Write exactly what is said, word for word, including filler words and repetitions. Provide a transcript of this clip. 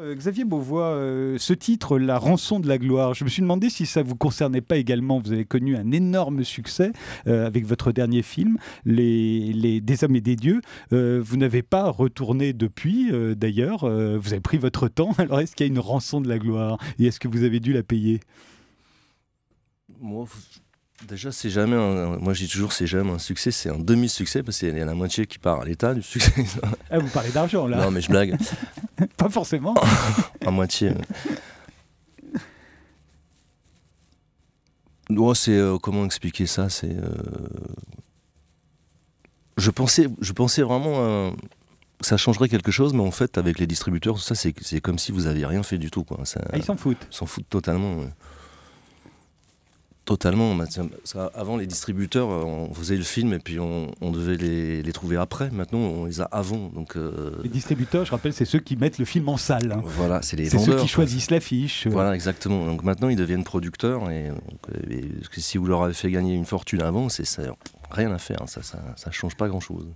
Xavier Beauvois, euh, ce titre, La rançon de la gloire, je me suis demandé si ça vous concernait pas également. Vous avez connu un énorme succès euh, avec votre dernier film, les, les, Des hommes et des dieux. Euh, vous n'avez pas retourné depuis, euh, d'ailleurs. Euh, vous avez pris votre temps. Alors, est-ce qu'il y a une rançon de la gloire? Et est-ce que vous avez dû la payer? Moi, déjà, c'est jamais un, moi j'ai toujours, c'est jamais un succès, c'est un demi-succès, parce qu'il y a la moitié qui part à l'état du succès. Ah, vous parlez d'argent, là? Non, mais je blague. Pas forcément. À moitié. Oh, c'est euh, comment expliquer ça? C'est euh... je pensais, je pensais vraiment euh, que ça changerait quelque chose, mais en fait, avec les distributeurs, tout ça, c'est comme si vous n'aviez rien fait du tout, quoi. Ça, ah, ils s'en foutent. Ils s'en foutent totalement. Ouais. Totalement. Avant, les distributeurs, on faisait le film et puis on, on devait les, les trouver après. Maintenant, on les a avant. Donc, euh... les distributeurs, je rappelle, c'est ceux qui mettent le film en salle. Hein. Voilà, c'est les vendeurs. C'est ceux qui choisissent l'affiche. Voilà, exactement. Donc maintenant, ils deviennent producteurs. Et, donc, et, parce que si vous leur avez fait gagner une fortune avant, c'est ça, rien à faire. Ça ne change pas grand-chose.